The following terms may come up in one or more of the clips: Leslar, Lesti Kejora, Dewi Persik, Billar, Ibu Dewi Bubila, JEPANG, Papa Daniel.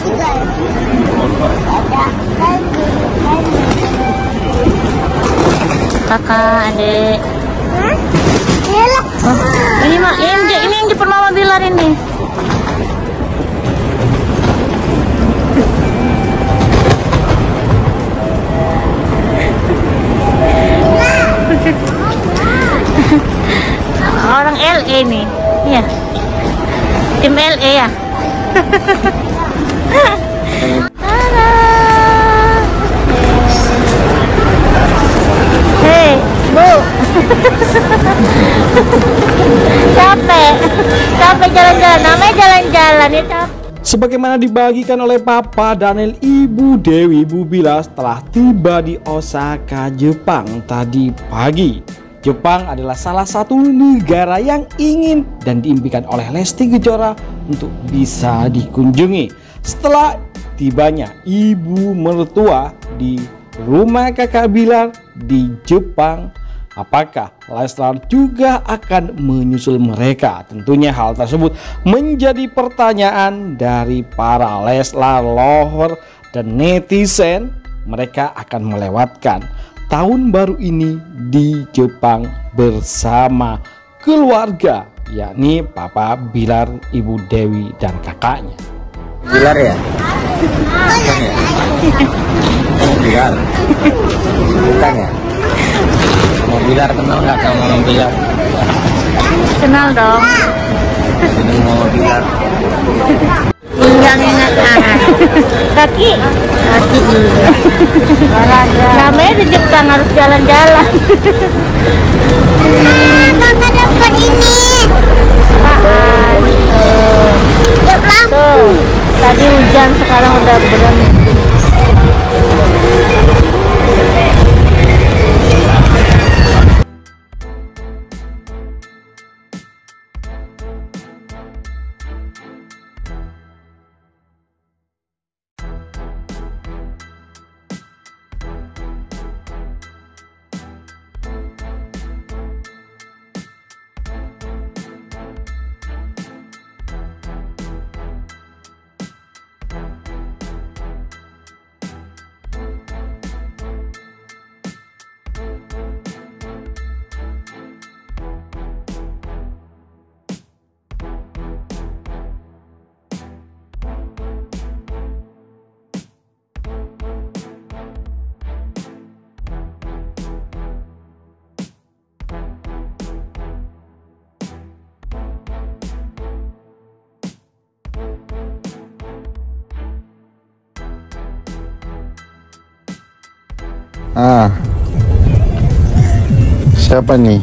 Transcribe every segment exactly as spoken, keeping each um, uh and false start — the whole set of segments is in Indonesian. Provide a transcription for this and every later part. tinggal. Ada kayu, kayu. Kakak, adik. Hah? Oh, ini mak, ini yang ini yang depan Mama Billar ini. Orang L A nih, iya. Tim L A ya. Hei, Bu. Capek, capek jalan-jalan. Namanya jalan-jalan ya, capek. Sebagaimana dibagikan oleh Papa Daniel, Ibu Dewi Bubila telah tiba di Osaka, Jepang tadi pagi. Jepang adalah salah satu negara yang ingin dan diimpikan oleh Lesti Kejora untuk bisa dikunjungi. Setelah tibanya ibu mertua di rumah kakak Billar di Jepang, apakah Leslar juga akan menyusul mereka? Tentunya hal tersebut menjadi pertanyaan dari para Leslar lover dan netizen. Mereka akan melewatkan tahun baru ini di Jepang bersama keluarga, yakni Papa Billar, Ibu Dewi, dan kakaknya. Billar ya? Bukan ya? Billar? Bukan ya? Mau Billar kenal nggak sama Mama Billar? Kenal dong. Ini mau Billar. Tinggal ingat tangan. Kaki? Kaki juga. Namanya di Jepang harus jalan-jalan. Ah, mama dapat ini. Apaan? Tuh, tuh. Tadi hujan, sekarang udah berhenti. Ah, siapa nih?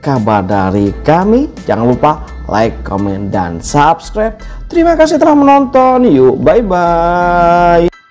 kabar dari kami. Jangan lupa like, comment, dan subscribe. Terima kasih telah menonton. Yuk, bye-bye.